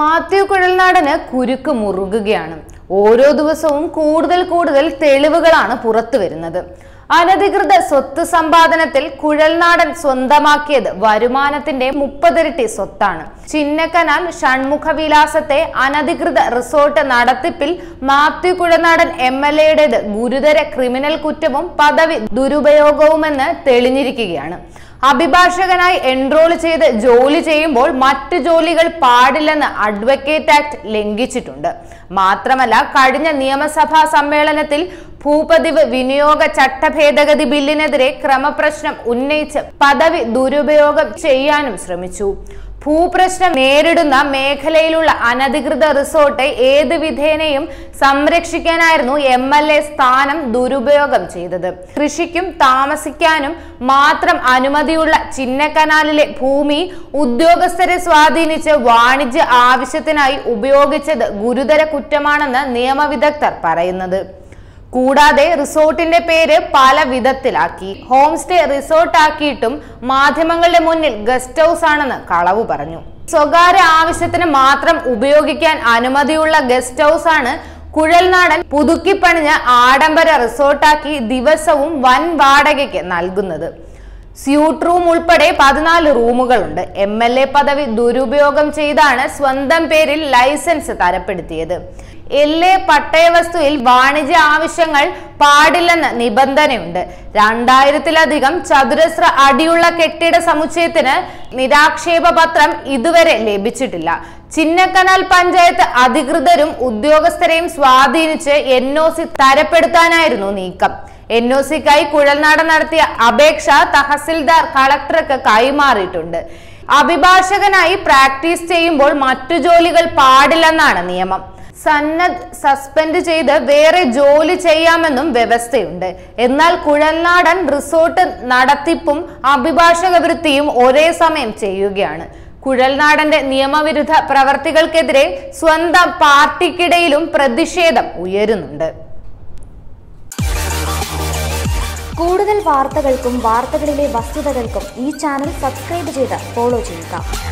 മാത്യു കുഴൽനാടന് കുരുക്ക് മുറുകുകയാണ്. ഓരോ ദിവസവും കൂടുതൽ കൂടുതൽ തെളിവുകളാണ് പുറത്തു വരുന്നത്. അനധികൃത സ്വത്ത് സമ്പാദനത്തിൽ കുഴൽനാടൻ സ്വന്തമാക്കിയത് വരുമാനത്തിന്റെ 30 ഇരട്ടി സ്വത്താണ്. ചിന്നക്കനാൽ ഷൺമുഖവിലാസത്തെ അനധികൃത റിസോർട്ട് നടത്തിപ്പിൽ മാത്യു കുഴൽനാടൻ MLAയുടേത് ഗുരുതര ക്രിമിനൽ കുറ്റവും പദവി ദുരുപയോഗവുമെന്ന് തെളിഞ്ഞിരിക്കുകയാണ്. അഭിഭാഷകനായി എൻറോൾ ചെയ്ത് ജോലി ചെയ്യുമ്പോൾ മറ്റു ജോലികൾ പാടില്ലെന്ന് അഡ്വക്കേറ്റ് ആക്ട് ലംഘിച്ചിട്ടുണ്ട്. മാത്രമല്ല, കഴിഞ്ഞ നിയമസഭാ സമ്മേളനത്തിൽ ഭൂപതിവ് വിനിയോഗ ചട്ടഭേദഗതി ബില്ലിനെതിരെ ക്രമപ്രശ്നം ഉന്നയിച്ച് പദവി ദുരുപയോഗം ചെയ്യാനും ശ്രമിച്ചു. ഭൂപ്രശ്നം നേരിടുന്ന മേഖലയിലുള്ള അനധികൃത റിസോർട്ട് ഏത് വിധേനയും സംരക്ഷിക്കാനായിരുന്നു MLA സ്ഥാനം ദുരുപയോഗം ചെയ്തത്. കൃഷിക്കും താമസിക്കാനും മാത്രം അനുമതിയുള്ള ചിന്നക്കനാലിലെ ഭൂമി ഉദ്യോഗസ്ഥരെ സ്വാധീനിച്ച് വാണിജ്യ ആവശ്യത്തിനായി ഉപയോഗിച്ചത് ഗുരുതര കുറ്റമാണെന്ന് നിയമവിദഗ്ധർ പറയുന്നത്. കൂടാതെ റിസോർട്ടിന്റെ പേര് പല വിധത്തിലാക്കി. ഹോം സ്റ്റേ റിസോർട്ട് ആക്കിയിട്ടും മാധ്യമങ്ങളുടെ മുന്നിൽ ഗസ്റ്റ് ഹൗസ് ആണെന്ന് കളവ് പറഞ്ഞു. സ്വകാര്യ ആവശ്യത്തിന് മാത്രം ഉപയോഗിക്കാൻ അനുമതിയുള്ള ഗസ്റ്റ് ഹൗസ് ആണ് കുഴൽനാടൻ പുതുക്കിപ്പണിഞ്ഞ ആഡംബര റിസോർട്ടാക്കി ദിവസവും വൻ വാടകയ്ക്ക് നൽകുന്നത്. സ്യൂട്ട് റൂം ഉൾപ്പെടെ 14 റൂമുകളുണ്ട്. MLA പദവി ദുരുപയോഗം ചെയ്താണ് സ്വന്തം പേരിൽ ലൈസൻസ് തരപ്പെടുത്തിയത്. LA പട്ടയവസ്തുവിൽ വാണിജ്യ ആവശ്യങ്ങൾ പാടില്ലെന്ന നിബന്ധനയുണ്ട്. 2000-ലധികം ചതുരശ്ര അടിയുള്ള കെട്ടിട സമുച്ചയത്തിന് നിരാക്ഷേപ പത്രം ഇതുവരെ ലഭിച്ചിട്ടില്ല. ചിന്നക്കനാൽ പഞ്ചായത്ത് അധികൃതരും ഉദ്യോഗസ്ഥരെയും സ്വാധീനിച്ച് NOC തരപ്പെടുത്താനായിരുന്നു നീക്കം. NOCക്കായി കുഴൽനാടൻ നടത്തിയ അപേക്ഷ തഹസിൽദാർ കളക്ടർക്ക് കൈമാറിയിട്ടുണ്ട്. അഭിഭാഷകനായി പ്രാക്ടീസ് ചെയ്യുമ്പോൾ മറ്റു ജോലികൾ പാടില്ലെന്നാണ് നിയമം. സന്നദ്ധ സസ്പെൻഡ് ചെയ്ത് വേറെ ജോലി ചെയ്യാമെന്നും വ്യവസ്ഥയുണ്ട്. എന്നാൽ കുഴൽനാടൻ റിസോർട്ട് നടത്തിപ്പും അഭിഭാഷക വൃത്തിയും ഒരേ സമയം ചെയ്യുകയാണ്. കുഴൽനാടന്റെ നിയമവിരുദ്ധ പ്രവർത്തികൾക്കെതിരെ സ്വന്തം പാർട്ടിക്കിടയിലും പ്രതിഷേധം ഉയരുന്നുണ്ട്. കൂടുതൽ വാർത്തകൾക്കും വാർത്തകളിലെ വസ്തുതകൾക്കും ഈ ചാനൽ സബ്സ്ക്രൈബ് ചെയ്ത് ഫോളോ ചെയ്യുക.